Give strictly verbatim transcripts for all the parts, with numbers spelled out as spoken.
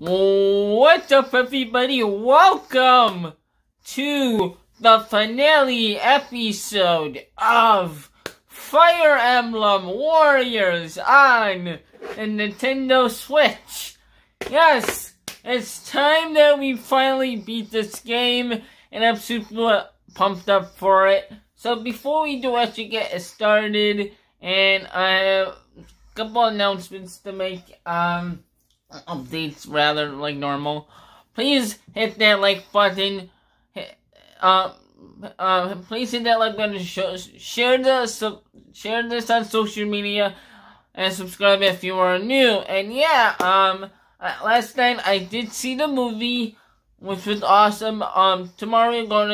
What's up, everybody? Welcome to the finale episode of Fire Emblem Warriors on the Nintendo Switch. Yes, it's time that we finally beat this game, and I'm super pumped up for it. So before we do actually get started, and I have a couple announcements to make, um... updates rather, like normal. Please hit that like button. Hit, uh, uh, please hit that like button. Sh share this, share this on social media, and subscribe if you are new. And yeah, um, last night I did see the movie, which was awesome. Um, tomorrow you're going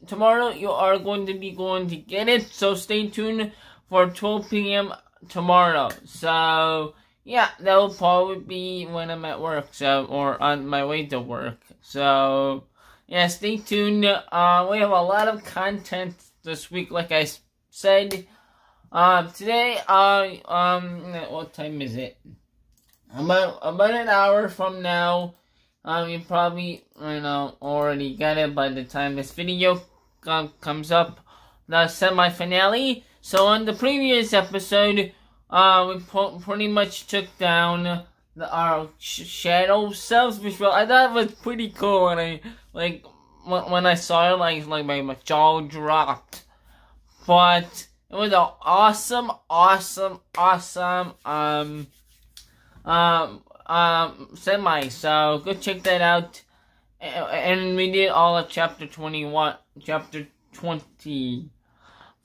to, tomorrow you are going to be going to get it. So stay tuned for twelve p m tomorrow. So. Yeah, that'll probably be when I'm at work, so, or on my way to work. So, yeah, stay tuned. Uh, we have a lot of content this week, like I said. Um, today, uh, um, what time is it? About, about an hour from now. Um, you probably, you know, already got it by the time this video com comes up. The semi-finale. So, on the previous episode, Uh, we po pretty much took down the, our sh shadow selves, which well, I thought it was pretty cool when I, like, when, when I saw it, like, like my, my jaw dropped. But it was an awesome, awesome, awesome, um, um, um, semi, so go check that out. And we did all of chapter twenty-one, chapter twenty.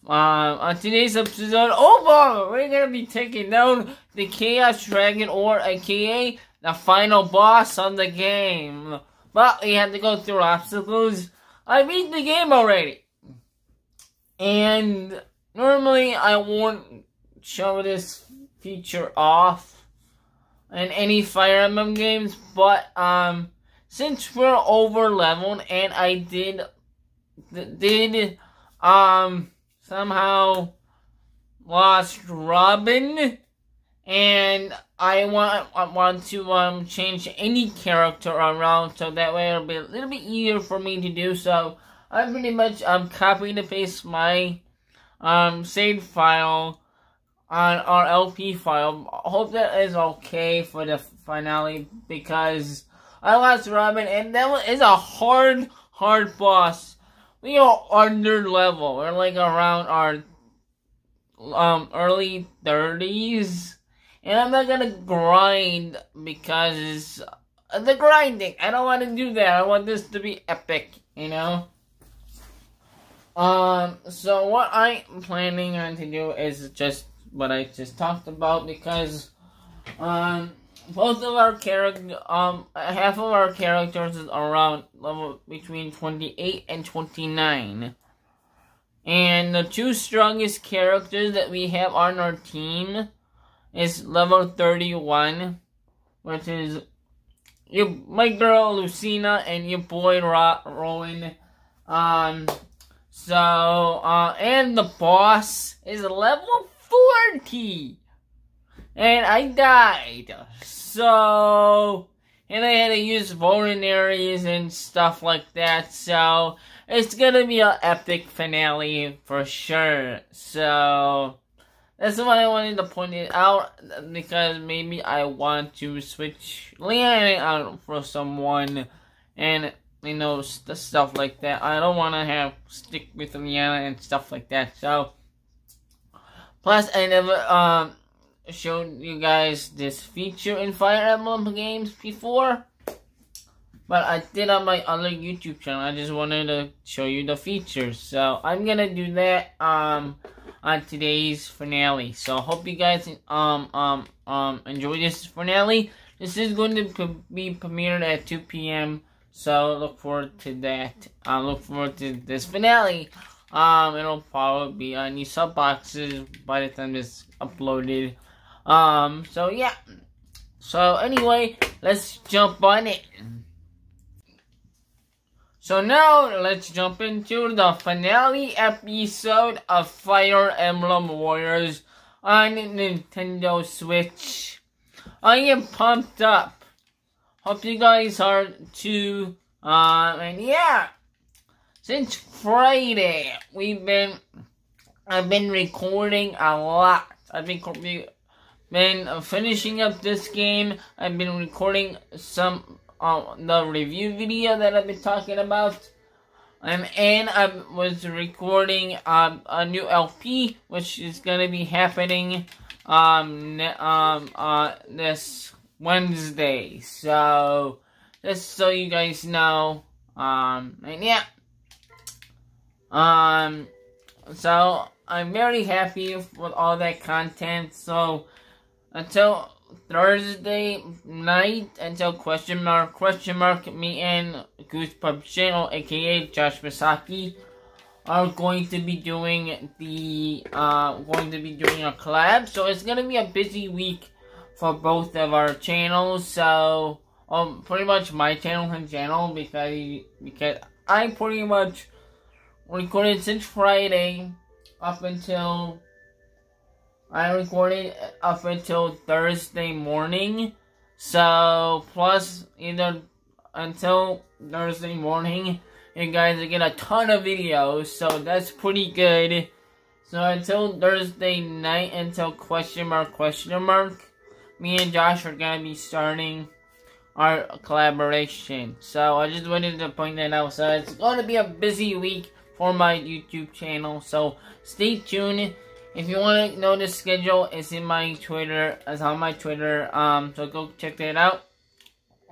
Uh, on today's episode, oh boy, we're gonna be taking down the Chaos Dragon, or aka the final boss of the game. But we had to go through obstacles. I beat the game already. And normally I won't show this feature off in any Fire Emblem games, but um, since we're over leveled and I did, did, um, somehow lost Robin, and I want I want to um change any character around so that way it'll be a little bit easier for me to do. So I pretty much um copy and paste my um save file on our L P file. I hope that is okay for the finale, because I lost Robin, and that is a hard hard boss. We are under level. We're like around our um early thirties, and I'm not gonna grind because of the grinding. I don't want to do that. I want this to be epic, you know. Um. So what I'm planning on to do is just what I just talked about, because um both of our character um half of our characters is around level between twenty-eight and twenty-nine, and the two strongest characters that we have on our team is level thirty-one, which is your my girl Lucina and your boy Rowan. Um, so uh, and the boss is level forty. And I died, so, and I had to use vulneraries and stuff like that, so it's gonna be an epic finale for sure. So that's why I wanted to point it out, because maybe I want to switch Liana out for someone, and you know, st stuff like that. I don't want to have stick with Liana and stuff like that. So plus I never um. showed you guys this feature in Fire Emblem games before, but I did on my other YouTube channel. I just wanted to show you the features, so I'm gonna do that um on today's finale. So hope you guys um um um enjoy this finale. This is going to be premiered at two p m so look forward to that. I uh, look forward to this finale. Um, it'll probably be on your sub boxes by the time it's uploaded. Um, so yeah. So anyway, let's jump on it. So now, let's jump into the finale episode of Fire Emblem Warriors on Nintendo Switch. I am pumped up. Hope you guys are too. Uh, and yeah, since Friday, we've been, I've been recording a lot. I've been, been finishing up this game. I've been recording some, uh, the review video that I've been talking about. Um, and I was recording um, a new L P, which is gonna be happening um um uh this Wednesday. So just so you guys know, um and yeah, um so I'm very happy with all that content. So until Thursday night, until question mark question mark me and Goose Pub channel, aka Josh Misaki, are going to be doing the uh going to be doing a collab. So it's gonna be a busy week for both of our channels. So um pretty much my channel and channel because because I pretty much recorded since Friday up until I recorded up until Thursday morning, so plus either until Thursday morning, you guys will get a ton of videos, so that's pretty good. So until Thursday night, until question mark question mark, me and Josh are gonna be starting our collaboration. So I just wanted to point that out. So it's gonna be a busy week for my YouTube channel. So stay tuned. If you want to know the schedule, it's in my Twitter, it's on my Twitter, um, so go check that out,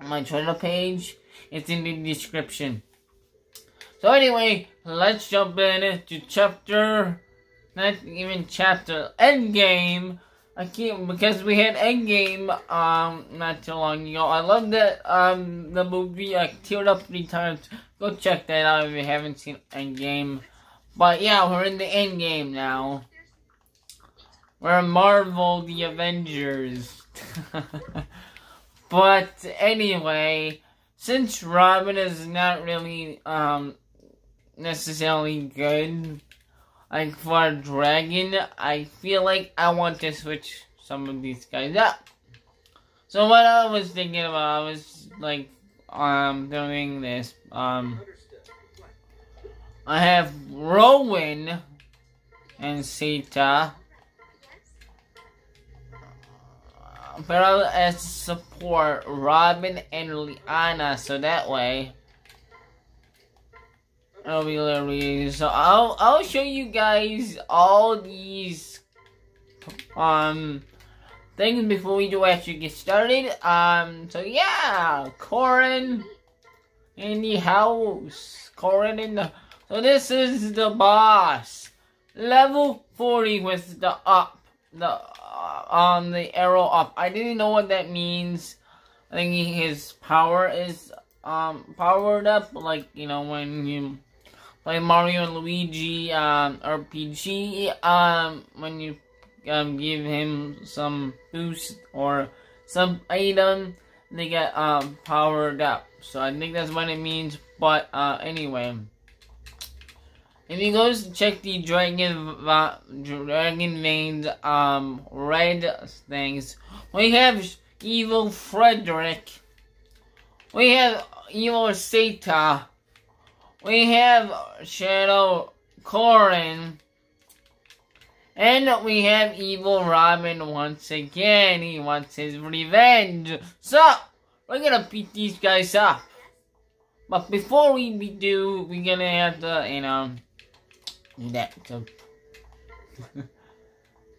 my Twitter page, it's in the description. So anyway, let's jump in to chapter, not even chapter, endgame, I can't, because we had endgame, um, not too long ago. I love that, um, the movie, I teared up three times. Go check that out if you haven't seen endgame, but yeah, we're in the endgame now. We're Marvel the Avengers. But anyway, since Robin is not really um necessarily good like for a dragon, I feel like I want to switch some of these guys up. So what I was thinking about, I was like um doing this. Um I have Rowan and Sita. But I'll as support Robin and Liana, so that way it'll be literally. So I'll I'll show you guys all these um things before we do actually get started. Um, so yeah, Corrin in the house, Corrin in the. So this is the boss, level forty with the up the. Um, the arrow up. I didn't know what that means. I think his power is um powered up, like you know when you play Mario and Luigi um R P G. Um, when you um give him some boost or some item, they get um powered up. So I think that's what it means. But uh, anyway, if you go check the Dragon Dragon Veins um red things, we have evil Frederick, we have evil Sita, we have Shadow Corrin, and we have evil Robin once again. He wants his revenge. So we're gonna beat these guys up. But before we do, we're gonna have to, you know. That so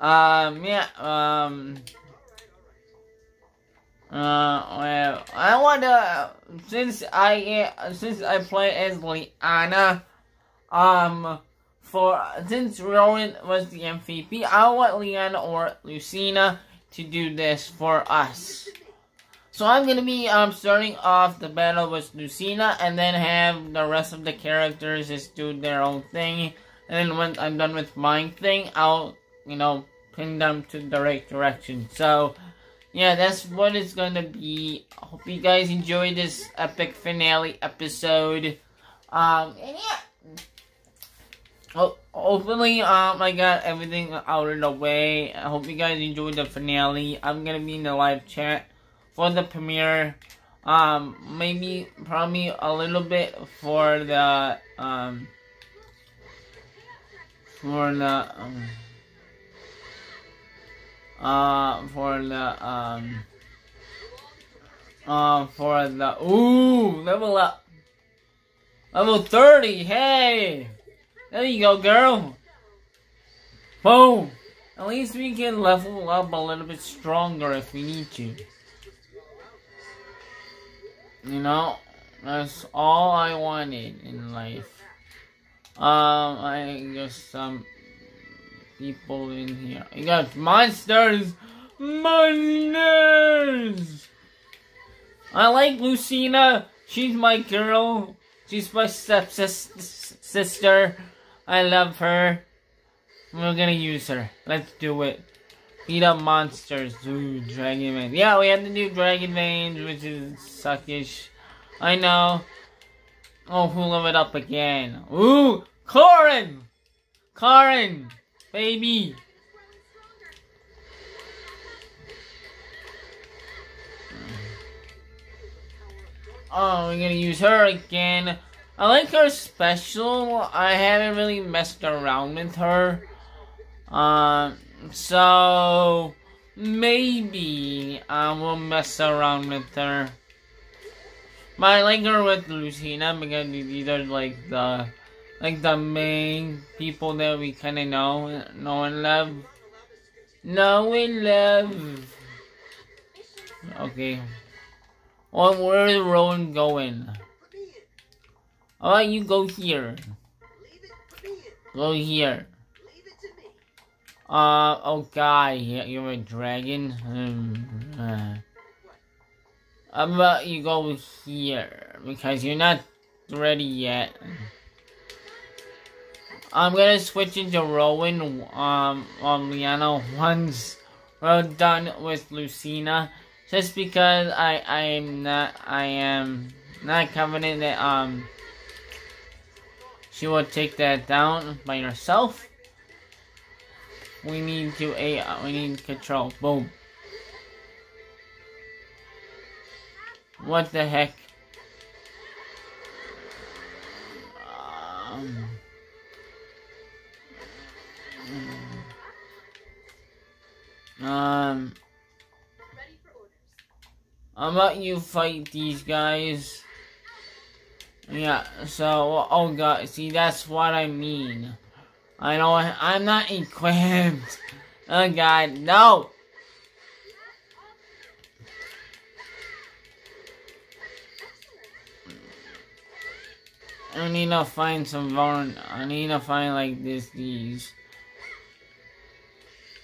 um yeah um uh well I wanna since I uh, since I play as Liana um for since Rowan was the M V P, I want Liana or Lucina to do this for us. So I'm gonna be um starting off the battle with Lucina and then have the rest of the characters just do their own thing. And then when I'm done with my thing, I'll, you know, pin them to the right direction. So, yeah, that's what it's going to be. I hope you guys enjoy this epic finale episode. Um, and yeah. Oh, hopefully, um, I got everything out of the way. I hope you guys enjoyed the finale. I'm going to be in the live chat for the premiere. um maybe probably a little bit for the um for the um, uh for the um uh for the ooh level up level thirty. Hey, there you go, girl. Boom. At least we can level up a little bit stronger if we need to. You know, that's all I wanted in life. Um, I got some people in here. You got monsters! Monsters! I like Lucina. She's my girl. She's my stepsister. I love her. We're gonna use her. Let's do it. Beat up monsters. Ooh, Dragon Veins. Yeah, we have to do Dragon Veins, which is suckish. I know. Oh, hula it up again. Ooh! Corrin! Corrin! Baby! Oh, we're gonna use her again. I like her special. I haven't really messed around with her. Um, so maybe I will mess around with her. But I like her with Lucina because these are like the like the main people that we kind of know, know and love, know and love. Okay. Well, where is Rowan going? All right, you go here. Go here. Uh, oh god, you're a dragon. Um, uh, how about you go here? Because you're not ready yet. I'm gonna switch into Rowan, um, on Liana once we're done with Lucina. Just because I, I am not, I am not confident that, um, she will take that down by herself. We need to a uh, we need control. Boom. What the heck? Um. Um. How about you fight these guys? Yeah. So, oh god. See, that's what I mean. I don't, I'm not equipped. Oh god, no! I need to find some vulnerable, I need to find like this, these.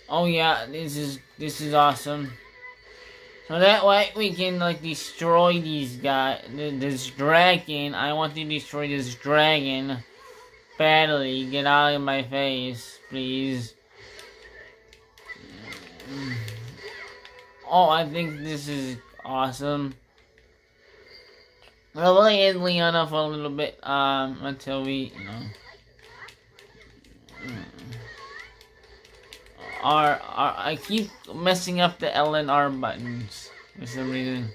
Oh yeah, this is, this is awesome. So that way we can like destroy these guys, this dragon. I want to destroy this dragon. Badly, get out of my face, please. Oh, I think this is awesome. I'll really end Liana for a little bit, um, until we, you know. R, R, I keep messing up the L and R buttons for some reason.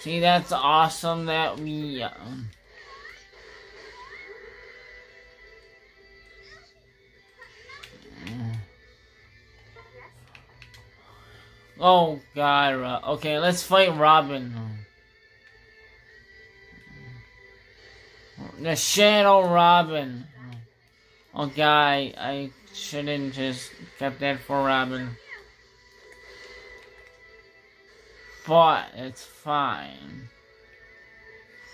See, that's awesome that we, um, oh god, okay, let's fight Robin. The Shadow Robin. Okay, I shouldn't just kept that for Robin. But it's fine.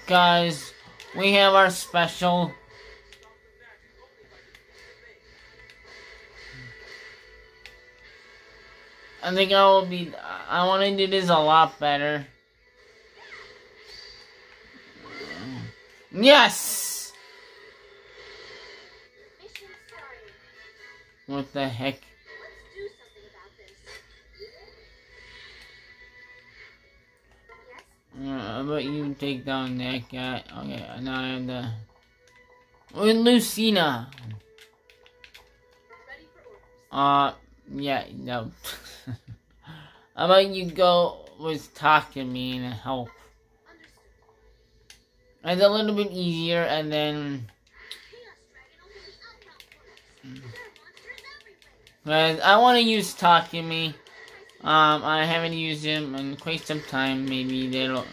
Guys, we have our special. I think I will be, I want to do this a lot better. Yes! What the heck? Uh, but you take down that guy. Okay, now I have the with Lucina. Uh, yeah, no. How about you go with Takumi and help? It's a little bit easier, and then... But I want to use Takumi. Um, I haven't used him in quite some time. Maybe they'll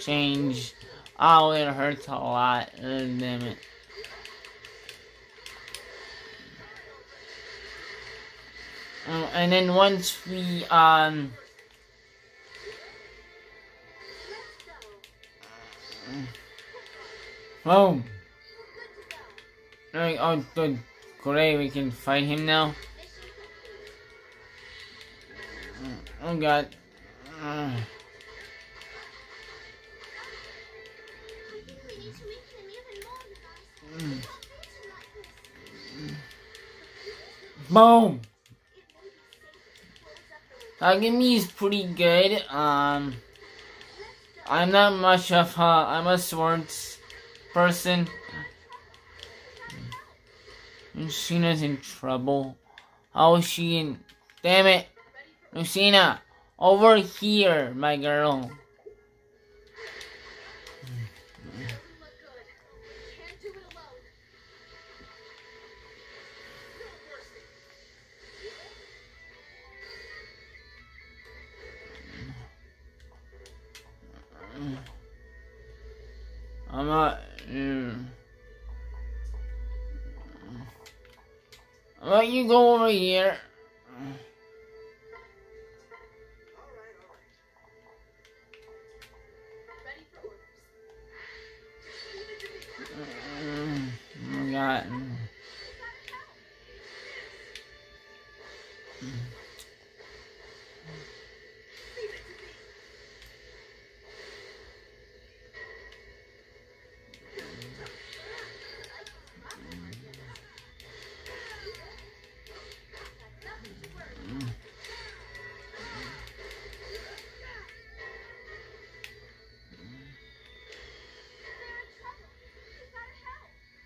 change. Oh, it hurts a lot. Uh, damn it. Um, and then once we, um... Boom! Alright, oh, good. Great, we can fight him now. Oh god. Uh. Boom! Takumi is pretty good. Um, I'm not much of a, I'm a swords person. Lucina's in trouble. How is she in? Damn it! Lucina! Over here, my girl! I'm not... Mm. How about you go over here?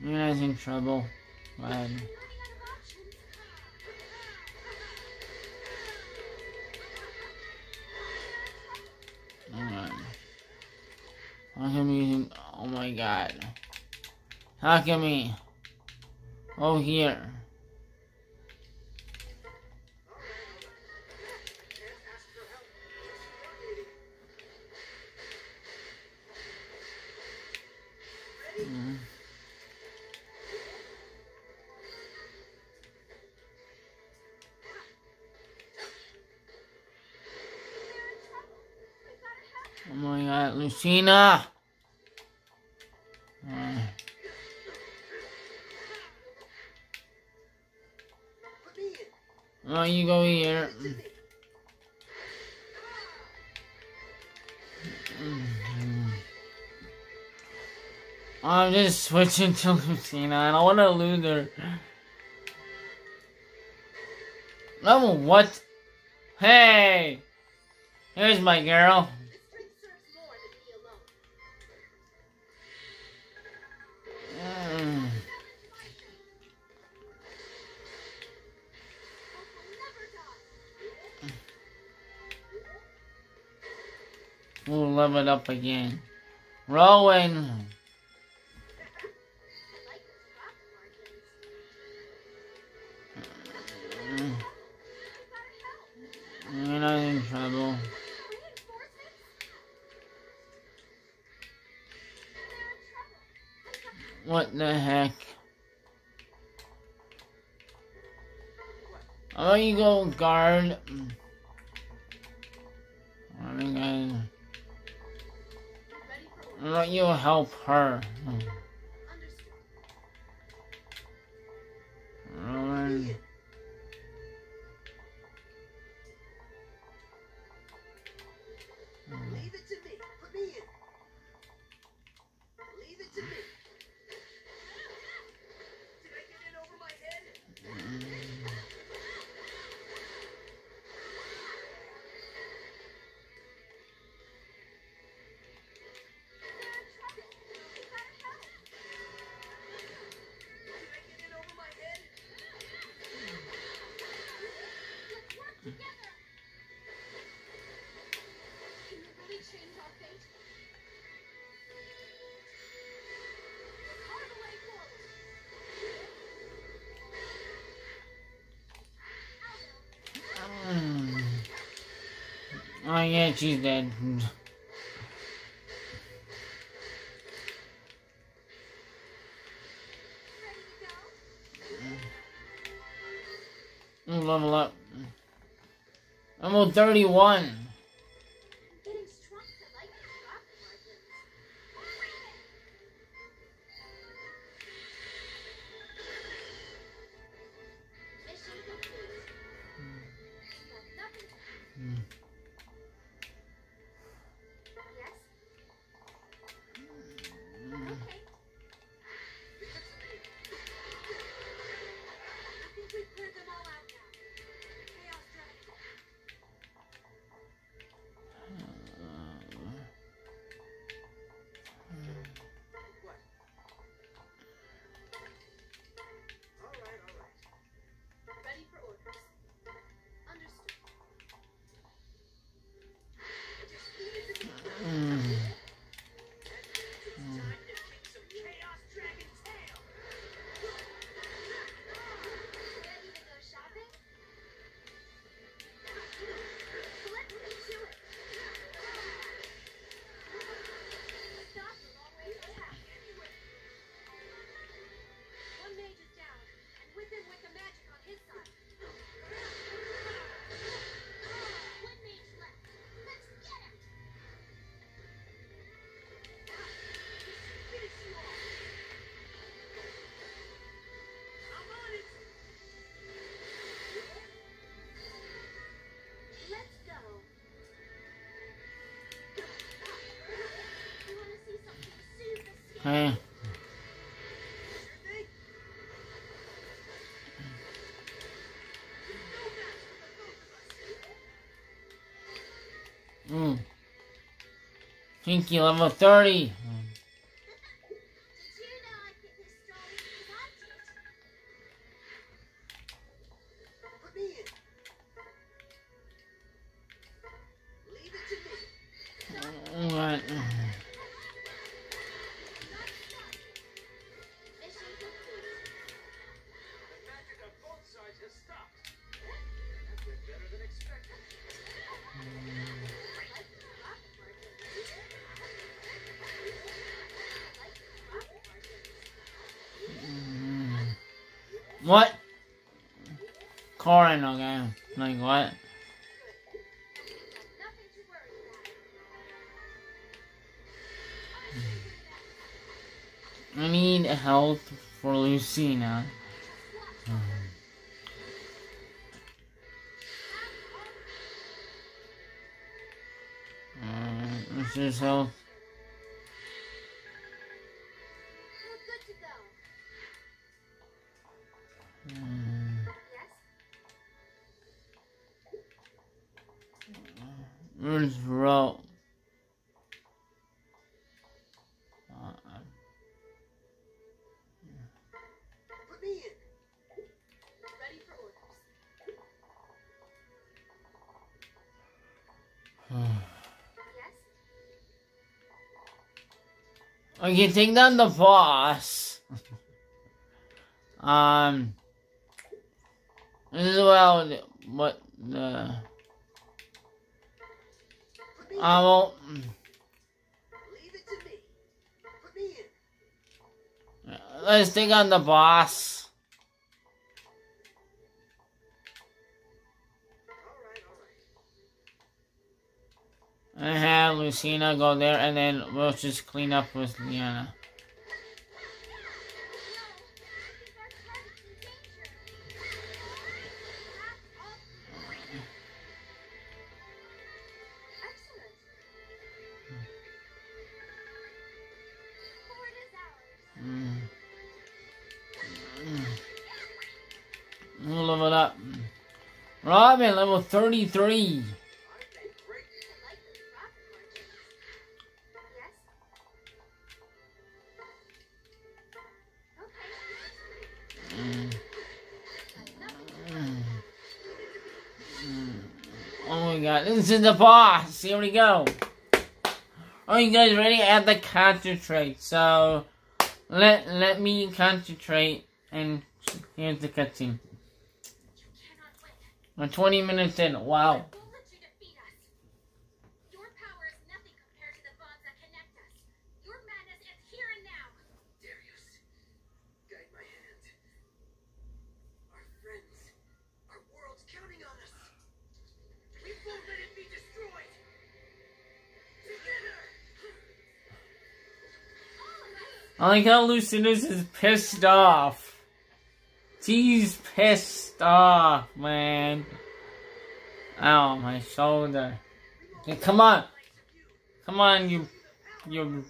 You guys in trouble. Wow. Alright. Takumi using, oh my god. Takumi. Oh here. Oh my god, Lucina! Uh. Oh, you go here. I'm just switching to Lucina. I don't want to lose her. Level what? Hey! Here's my girl. We'll level it up again. Rowan! You're not in trouble. What the heck? Oh, you go guard. I think I... Let you help her. Rowan. Leave it to me. Put me in. Leave it to me. Did I get it over my head? Oh yeah, she's dead. I'm level up. I'm on thirty-one. Huh? Mm. Pinky level thirty. What? Corrin, okay. Like, what? I need health for Lucina. Alright, let's just health. Where's Rowan? Uh, Put me in. Ready for orders. Yes. Okay, take down the boss. um, this is well what the. I won't. Leave it to me. Put me in. Let's take on the boss. All right, all right. I have Lucina go there, and then we'll just clean up with Liana. Level up. Robin, level thirty-three. Mm. Mm. Mm. Oh my god, this is the boss. Here we go. Are you guys ready? I have to concentrate. So, let, let me concentrate. And here's the cutscene. We're twenty minutes in, wow. I like how Lucina's is pissed off. She's pissed off, man. Ow, my shoulder. Hey, come on. Come on, you... you...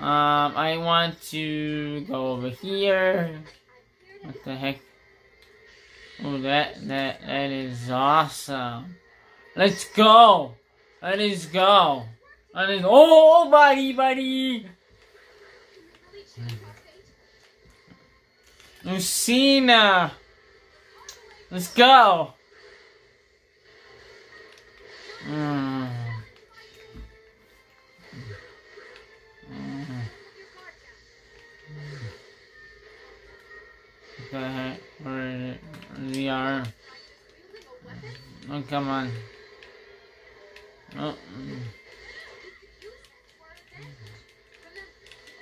Um, I want to go over here. What the heck? Oh, that, that, that is awesome. Let's go. Let us go. Let us... Oh, buddy, buddy. Lucina. Let's go. Mm. Mm. Okay, where we are. Oh, come on. Oh.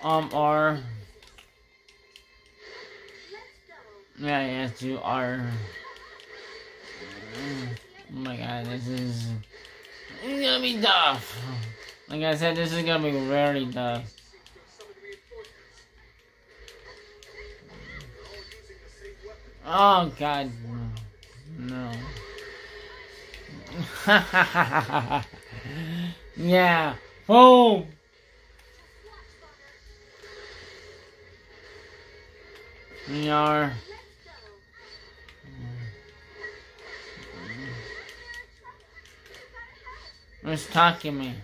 Um, R. Yeah, yes, you are. Oh my god, this is gonna be tough. Like I said, this is gonna be very tough. Oh god, no. Yeah, boom. We are. Where's Takumi?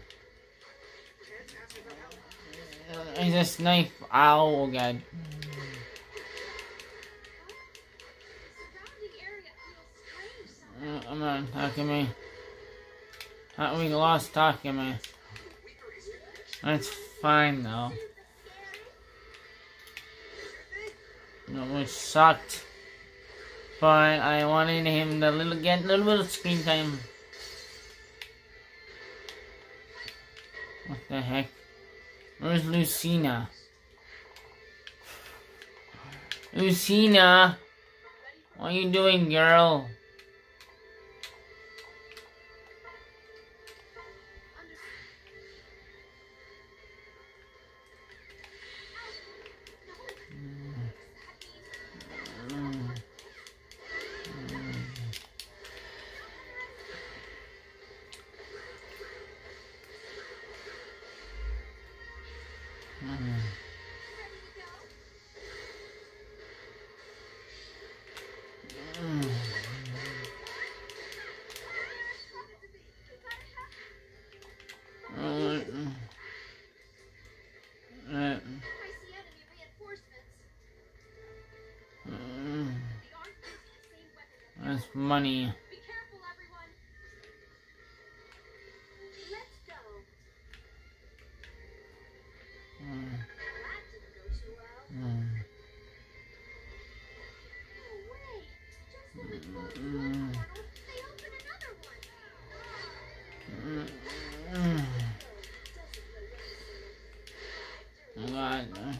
Is this knife? Ow, oh god. I'm not Takumi. We lost Takumi. That's fine though. Which sucked. But I wanted him to little, get a little bit of screen time. What the heck? Where's Lucina? Lucina! What are you doing, girl? Money. Be careful, everyone. Let's go. Mm. That didn't go too well. Mm. No way. Just when we close one portal, they open another one. Mm. Oh, God.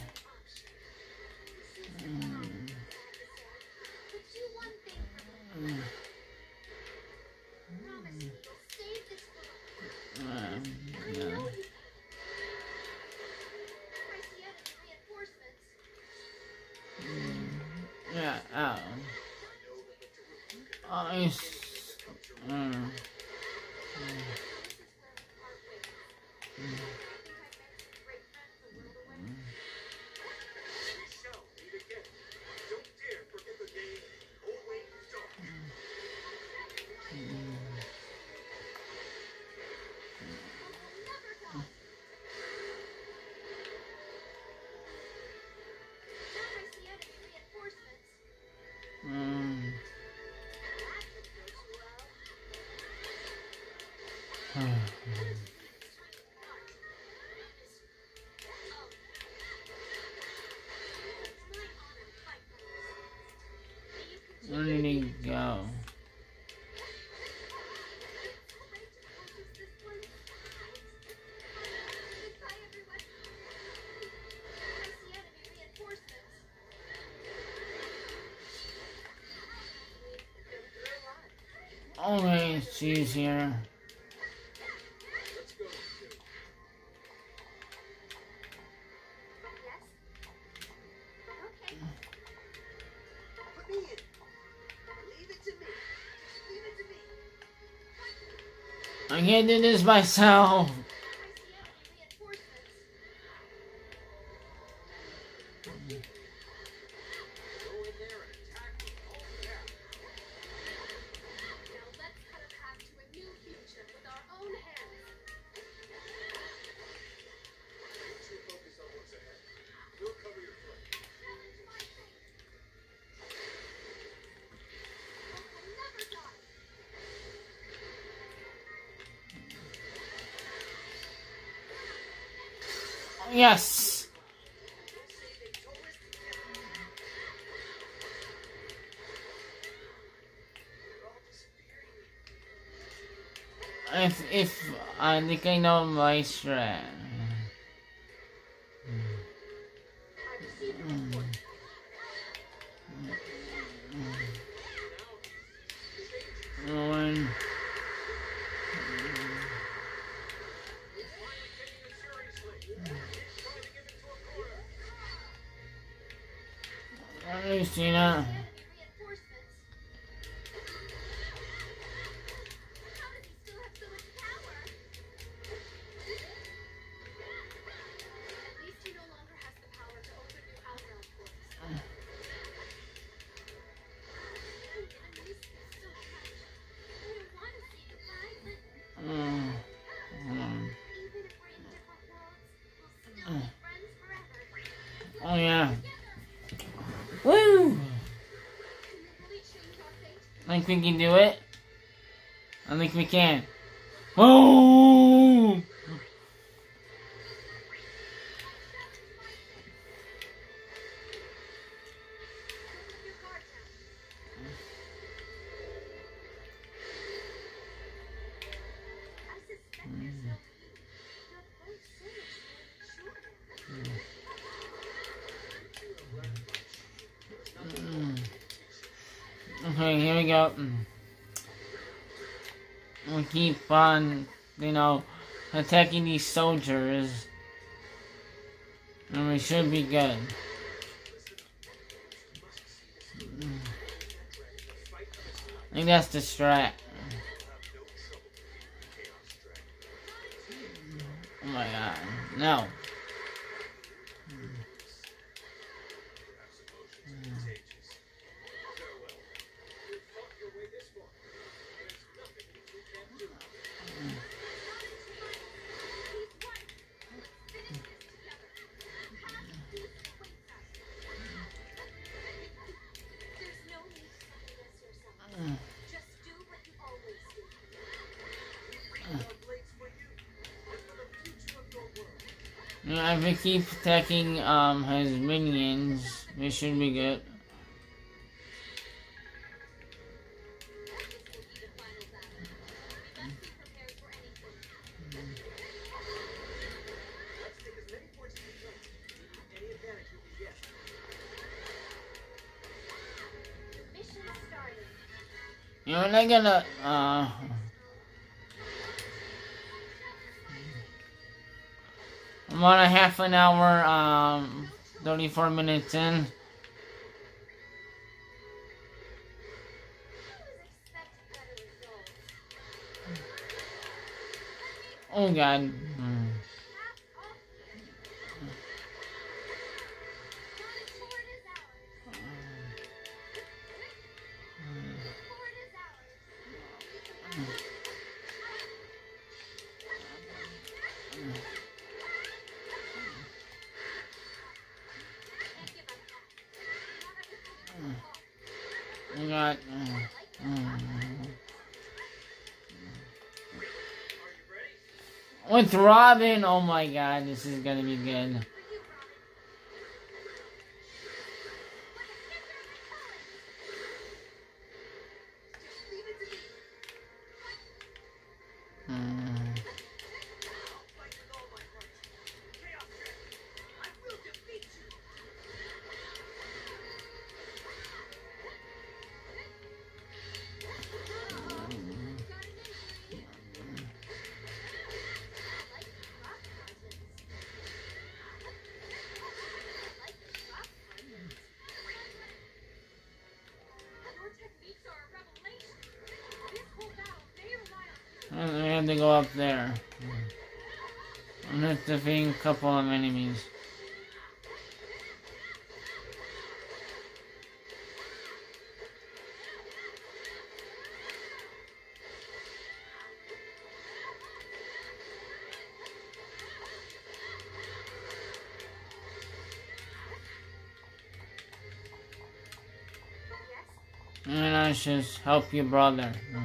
Where did he go? Alright, she's here. I can't do this myself. Yes. If if I think I know my strat. Lucina. Oh yeah. Woo! I think we can do it. I think we can. Oh! Okay, here we go. We keep on, you know, attacking these soldiers. And we should be good. I think that's the strat. Oh my god, no. Yeah, if we keep attacking um his minions, we should be good. You know, they're gonna uh I'm on a half an hour, um, thirty-four minutes in. Oh god. Mm. Not, uh, uh, with Robin, oh my god, this is gonna be good. Mm-hmm. have to go up there. I'm just defeating a couple of enemies. And I should help your brother. Oh.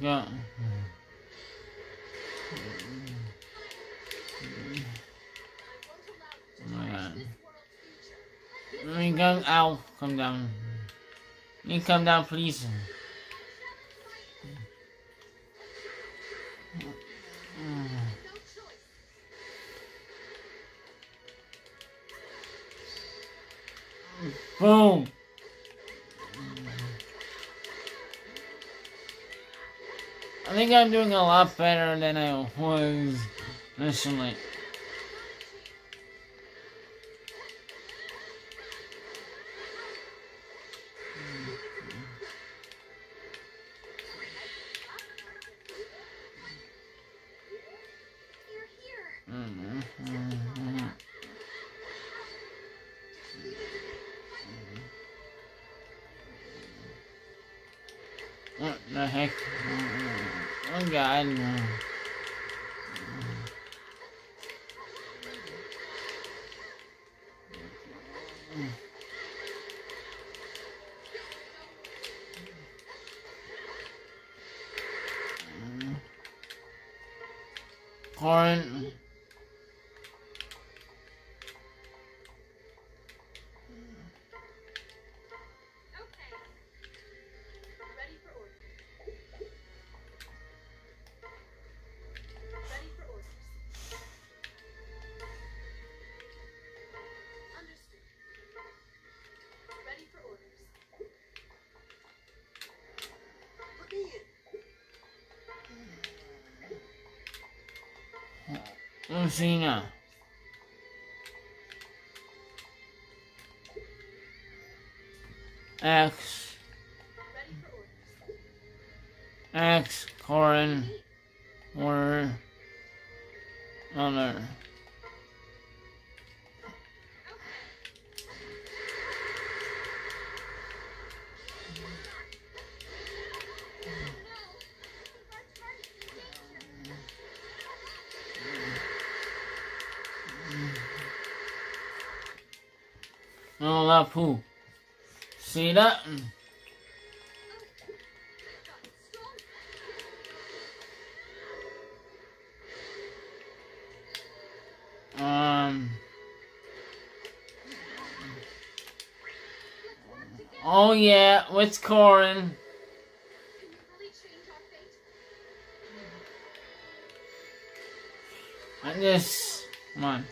Yeah. Oh my God. Let me go out. Come down. You come down, please. Boom. I think I'm doing a lot better than I was initially. Corrin. Lucina. X. X, Corrin, or other. No love who? See that? Um. Oh yeah, what's Corrin? I just come on.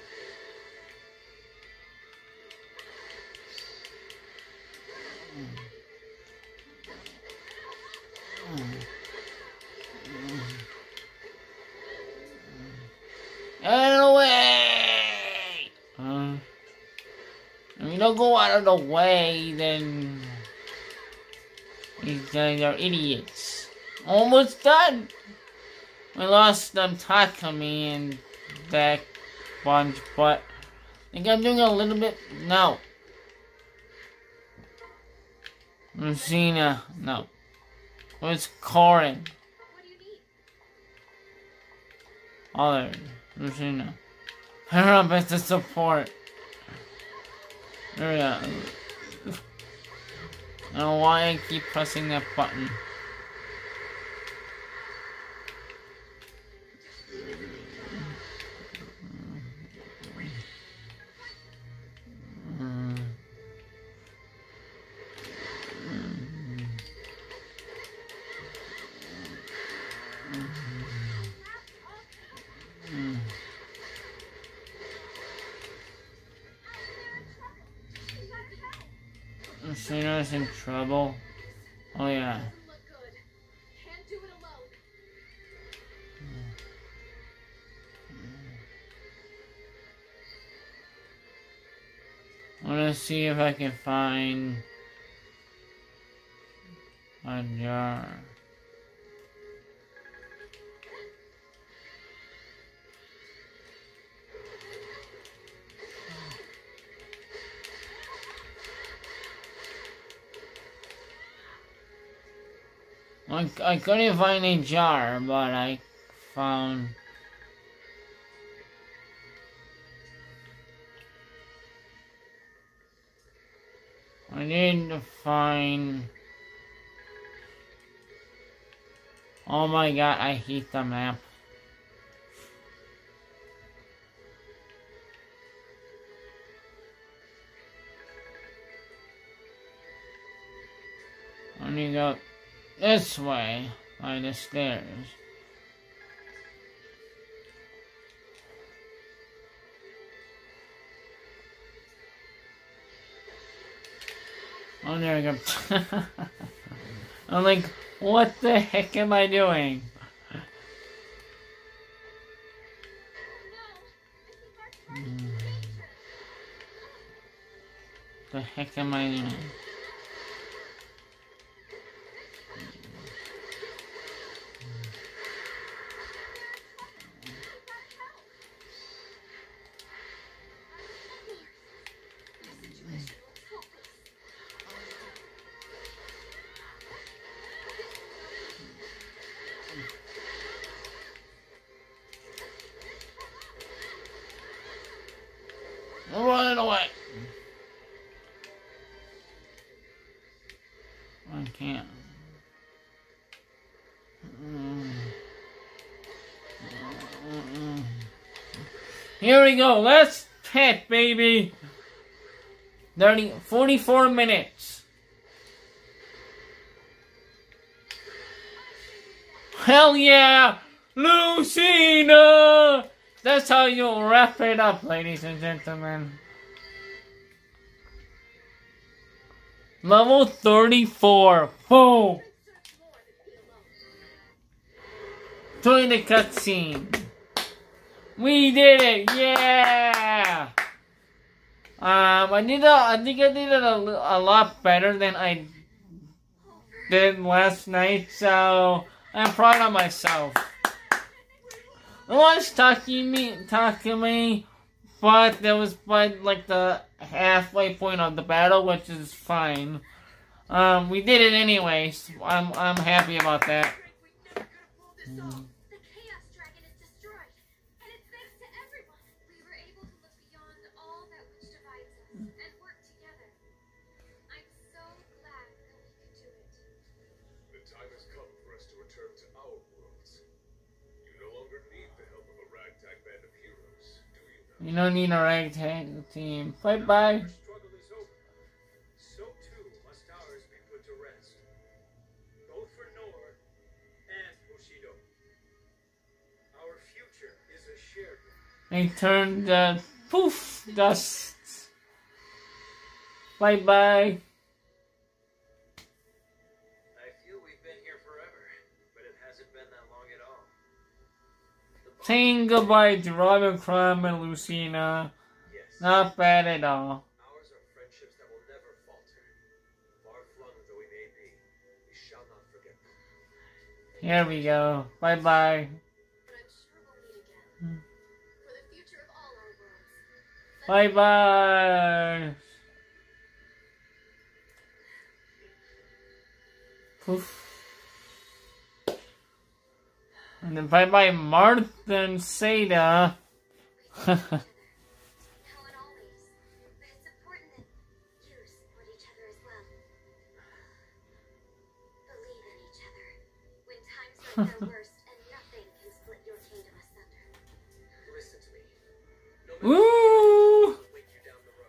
Don't go out of the way, then these guys are idiots. Almost done. We lost them Takumi and that bunch, but I think I'm doing a little bit now. Lucina, no. Where's Corrin? What do you need? Other Lucina. Her up as the support. There we go. I don't know why I keep pressing that button. Lucina's in trouble. Oh yeah. Can't do it alone. to see if I can find a jar. I, I couldn't find a jar, but I found I need to find... Oh my god, I hate the map. I need to go this way, by the stairs. Oh, there we go. I'm like, what the heck am I doing? Mm. The heck am I doing? Here we go, let's pet, baby! thirty, forty-four minutes. Hell yeah! Lucina! That's how you wrap it up, ladies and gentlemen. Level thirty-four. Boom! During the cutscene. We did it! Yeah! Um, I did a, I think I did it a, a lot better than I did last night, so I'm proud of myself. I watched Takumi, Takumi, but that was by like the halfway point of the battle, which is fine. Um, we did it anyway, so I'm, I'm happy about that. Mm. You don't need a ragtag team. Bye bye. So too must ours be put to rest, both for Nor and Bushido. Our future is a shared one. They turned the poof dust. Bye bye. I feel we've been here forever, but it hasn't been that long at all. Saying goodbye to Robin, Crumb, and Lucina. Yes. Not bad at all. Ours are friendships that will never falter. Far flung though we may be, we shall not forget them. Here we go. Bye bye. But I'm sure we'll meet again. For the future of all our worlds. Bye bye. Poof. And then bye bye Marth and Seda. Woo!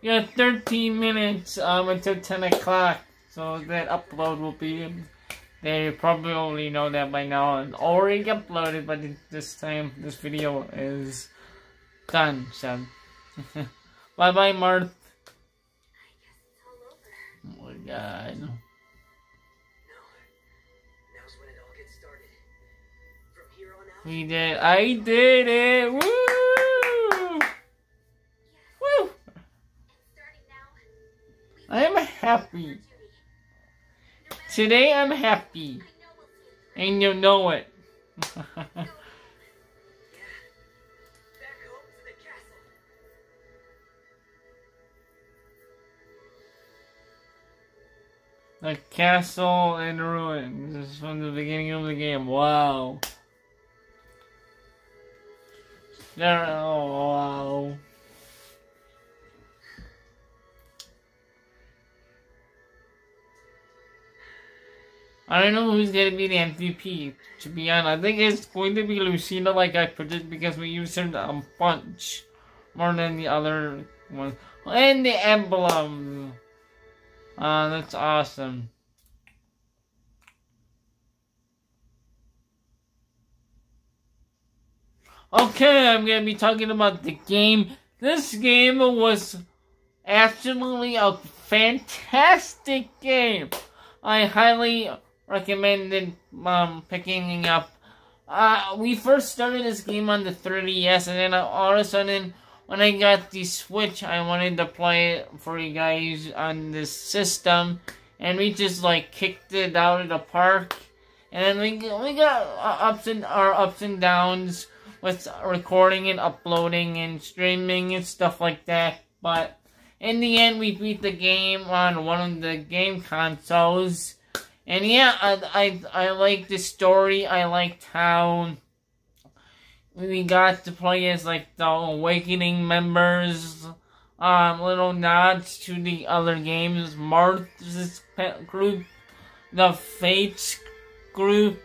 Yeah, thirteen minutes um until ten o'clock. So that upload will be They probably already know that by now and already uploaded, but this time, this video is done, so. Bye bye, Marth. I guess it's all over. Oh my god. No. Now's when it all gets started. From here on out. We did. I did it! Woo! Yes. Woo! And starting now, happy. Today I'm happy. And you know it. The castle in ruins. This is from the beginning of the game. Wow. There, oh, wow. I don't know who's going to be the M V P, to be honest. I think it's going to be Lucina, like I predicted, because we used her a bunch more than the other ones. And the emblem! Ah, uh, that's awesome. Okay, I'm going to be talking about the game. This game was absolutely a fantastic game. I highly recommended um, picking up. Uh, we first started this game on the three D S, and then all of a sudden, when I got the Switch, I wanted to play it for you guys on this system, and we just like kicked it out of the park. And then we we got ups and our ups and downs with recording and uploading and streaming and stuff like that, but. In the end, we beat the game on one of the game consoles. And yeah, I, I, I like the story. I liked how we got to play as like the Awakening members. Um, little nods to the other games. Marth's group. The Fates group.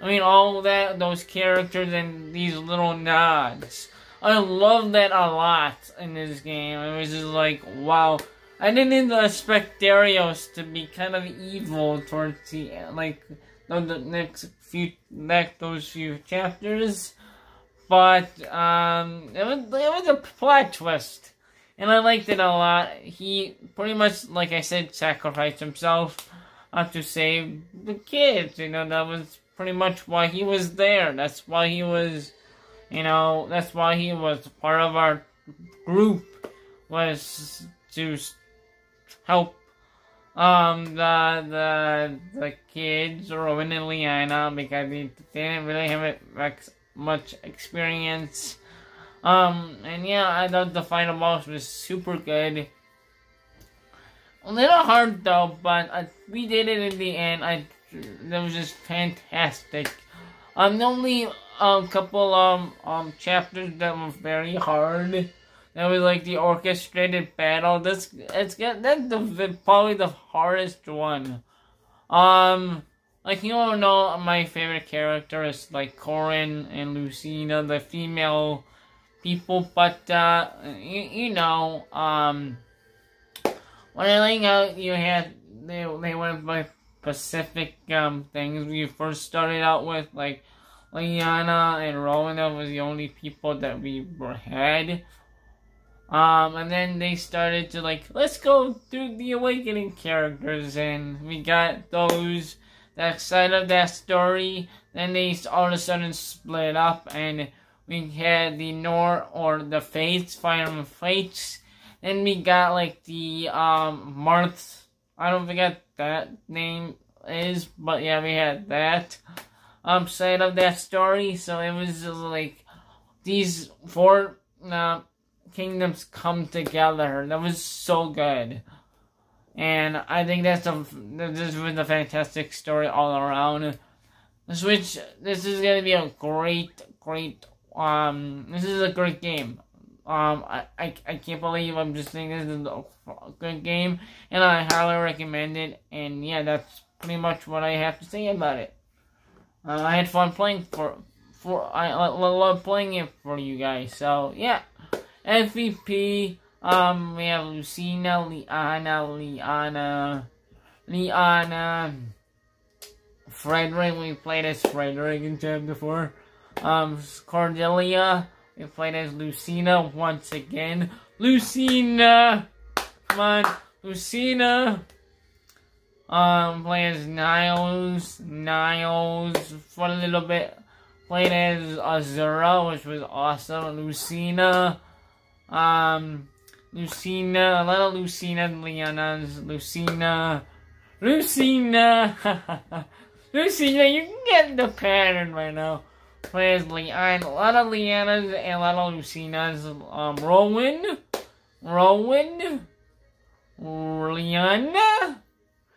I mean, all that, those characters and these little nods. I love that a lot in this game. It was just like, wow. I didn't expect Darius to be kind of evil towards the like the, the next few next those few chapters, but um, it was it was a plot twist, and I liked it a lot. He pretty much, like I said, sacrificed himself uh, to save the kids. You know, that was pretty much why he was there. That's why he was. You know, that's why he was part of our group, was to help um, the, the the kids, Robin and Liana, because they didn't really have much experience. Um, and yeah, I thought the final boss was super good. A little hard though, but I, we did it in the end. I that was just fantastic. Um, the only um, couple um, um chapters that were very hard. That was like the orchestrated battle. That's it's got that's the probably the hardest one. Um, like you all know, my favorite character is like Corrin and Lucina, the female people. But uh, you, you know, um, when I laid out, you had they they went by. Pacific um things we first started out with, like Liana and Rowan was the only people that we had, um and then they started to like let's go through the Awakening characters, and we got those that side of that story. Then they all of a sudden split up, and we had the Nor or the Fates, Fire Emblem Fates, and we got like the um Marth. I don't forget that name is, but yeah, we had that um side of that story. So it was just like these four uh, kingdoms come together. That was so good, and I think that's a this was a fantastic story all around. The Switch, this is gonna be a great, great um. This is a great game. Um, I, I, I can't believe I'm just saying this is a good game, and I highly recommend it, and yeah, that's pretty much what I have to say about it. Uh, I had fun playing for, for I, I love playing it for you guys, so yeah. M V P, um, we have Lucina, Liana, Liana, Liana, Frederick, we played as Frederick in chapter four, um, Cordelia. We played as Lucina once again. Lucina! Come on, Lucina! Um, played as Niles. Niles for a little bit. Played as Azura, which was awesome. Lucina. Um, Lucina, little Lucina, Liana's Lucina, Lucina, Lucina. You can get the pattern by now. Play as Liana, a lot of Liana's and a lot of Lucina's. Um, Rowan, Rowan, Liana,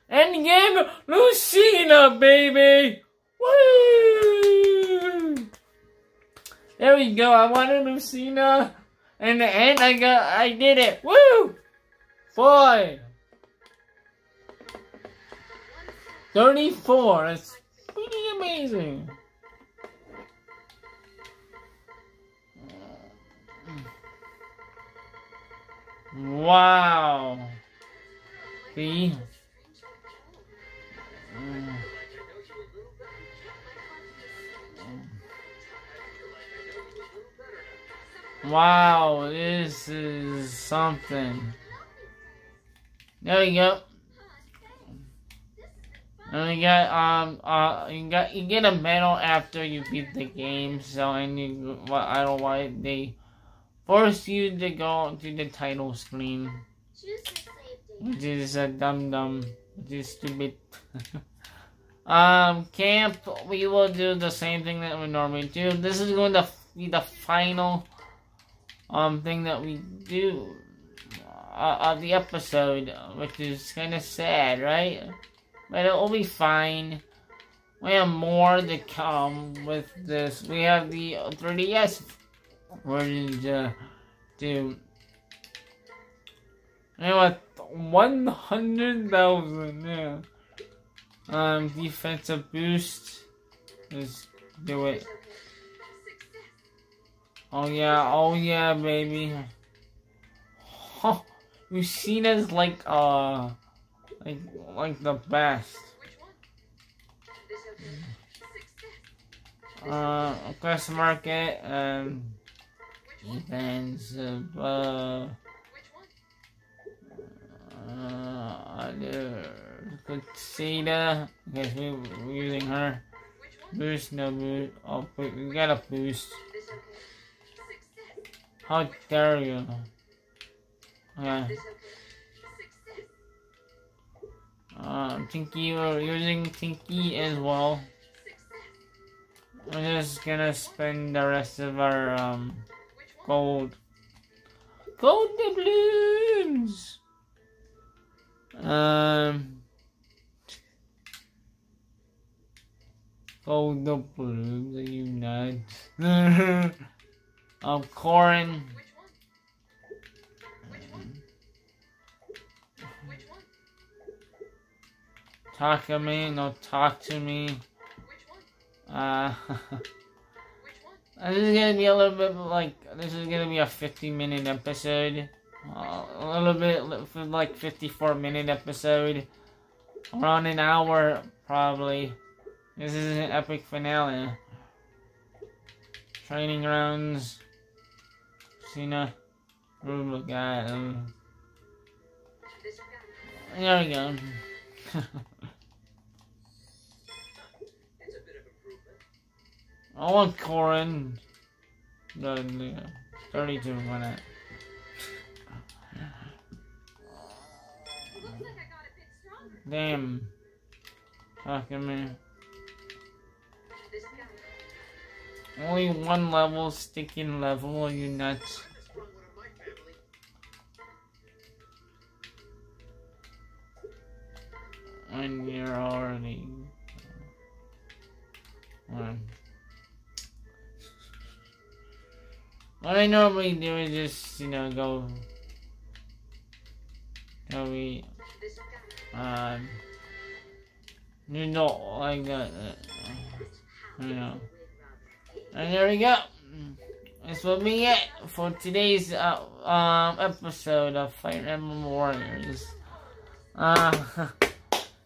and game Lucina, baby. Woo! There we go. I wanted Lucina. In the end, I got, I did it. Woo! Boy. thirty-four. That's pretty amazing. Wow. See? Mm. Wow, this is something. There you go. And you got um uh you got you get a medal after you beat the game. So and you well, I don't know why they force you to go to the title screen. Which is a dumb dumb, which is stupid. um, camp. We will do the same thing that we normally do. This is going to be the final. Um, thing that we do uh, of the episode, which is kind of sad, right? But it will be fine. We have more to come with this. We have the three D S version to do. Anyway, one hundred thousand, yeah. Um, defensive boost. Let's do it. Oh yeah, oh yeah, baby. Huh, Lucina's like uh, like like the best. Uh, class market and defensive. Uh, uh, Lucina. Guess we we're using her. Boost, no boost. Oh, we got a boost. How dare you? Yeah. Uh, Tinky, we're using Tinky as well. We're just gonna spend the rest of our um gold. Gold doubloons. Um. Gold doubloons, are you nuts? Um, Corrin. Which one? Which one? Which one? Talk to me, no talk to me. Which one? Uh, Which one? This is gonna be a little bit like, this is gonna be a fifty minute episode. Uh, a little bit for like fifty-four minute episode. Around an hour, probably. This is an epic finale. Training rounds. Lucina, Ruble guy. Um, there we go. I want Corrin. thirty-two, why not? Damn. Takumi. Only one level, sticking level, are you nuts? And you're already one. What I normally do is just, you know, go. Go we. Um. You know, like that. You know. And there we go. This will be it for today's uh, um, episode of Fire Emblem Warriors. Uh,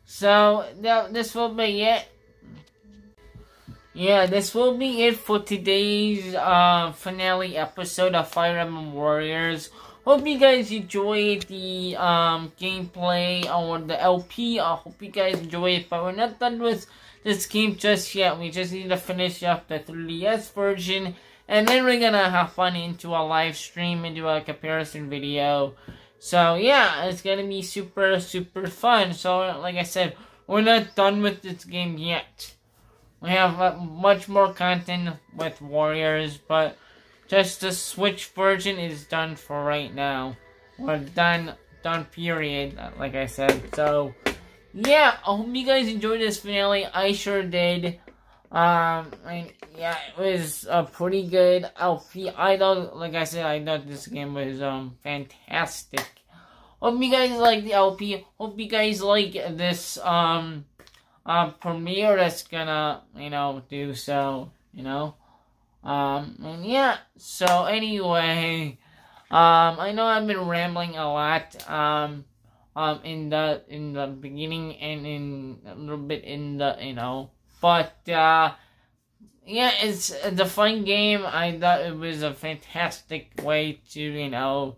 so, th this will be it. Yeah, this will be it for today's uh, finale episode of Fire Emblem Warriors. Hope you guys enjoyed the um, gameplay or the L P. I hope you guys enjoyed it, but we're not done with this game just yet. We just need to finish up the three D S version And then we're gonna have fun into a live stream, into a comparison video. So yeah, it's gonna be super, super fun. So like I said, we're not done with this game yet. We have much more content with Warriors, but just the Switch version is done for right now. We're done, done period, like I said. So yeah, I hope you guys enjoyed this finale. I sure did. Um, and yeah, it was a pretty good L P. I thought, like I said, I thought this game was, um, fantastic. Hope you guys like the L P. Hope you guys like this, um, uh, premiere that's gonna, you know, do so, you know. Um, and yeah, so anyway, um, I know I've been rambling a lot, um, um, in the, in the beginning and in a little bit in the, you know. But, uh, yeah, it's, it's a fun game. I thought it was a fantastic way to, you know,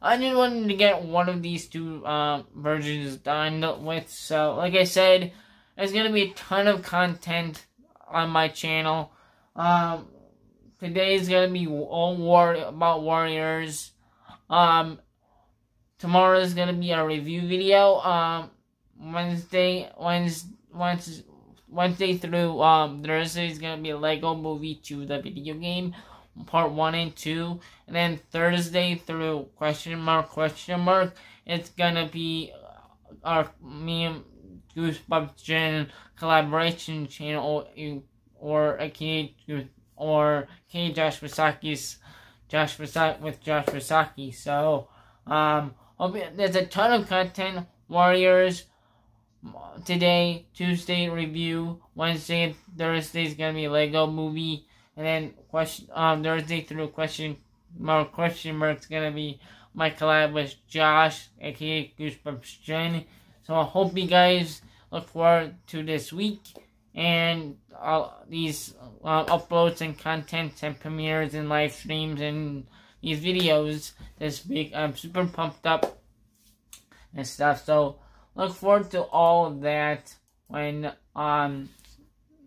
I just wanted to get one of these two uh, versions done with. So, like I said, there's going to be a ton of content on my channel. Um, today is going to be all war about Warriors. Um, tomorrow is going to be a review video. Um, Wednesday, Wednesday, Wednesday. Wednesday through um, Thursday is going to be Lego Movie Two, the video game, part one and two. And then Thursday through question mark, question mark, it's going to be our me and Goose Pub channel, collaboration channel, or or, or K Josh Misaki's, Josh Misaki with Josh Misaki. So, um, there's a ton of content, Warriors. Today, Tuesday review, Wednesday and Thursday is gonna be Lego movie, and then question um Thursday through question mark question mark is gonna be my collab with Josh, aka Goosebumps Jen. So I hope you guys look forward to this week and all these uh, uploads and contents and premieres and live streams and these videos this week. I'm super pumped up and stuff. So look forward to all of that when, um,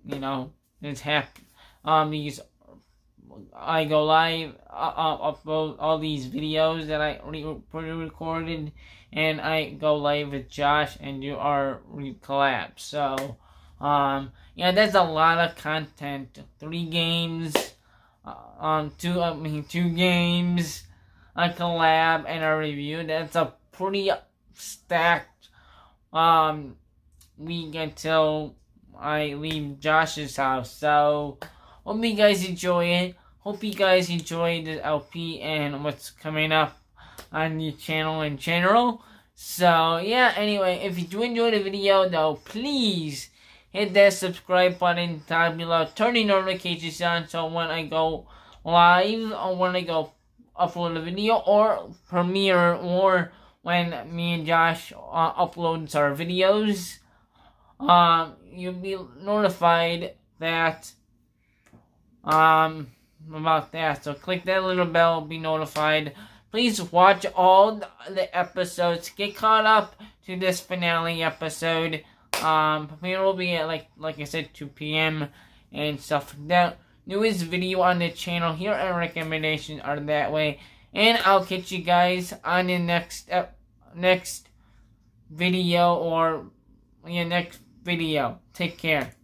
you know, this hap- um, these, I go live, uh, upload all these videos that I pre-recorded, and I go live with Josh and do our collab. So, um, yeah, that's a lot of content. Three games, uh, um, two, I mean, two games, a collab, and a review. That's a pretty stacked Um, week until I leave Josh's house. So, hope you guys enjoy it. Hope you guys enjoy the L P and what's coming up on the channel in general. So, yeah, anyway, if you do enjoy the video, though, please hit that subscribe button down below. Turn the notifications on so when I go live or when I go upload a video or premiere or when me and Josh uh, uploads our videos, um, you'll be notified that, um, about that. So click that little bell, be notified. Please watch all the episodes. Get caught up to this finale episode. Um, premiere will be at like like I said, two p m and stuff like that. Newest video on the channel here and recommendations are that way. And I'll catch you guys on the next uh, next video or your next video. Take care.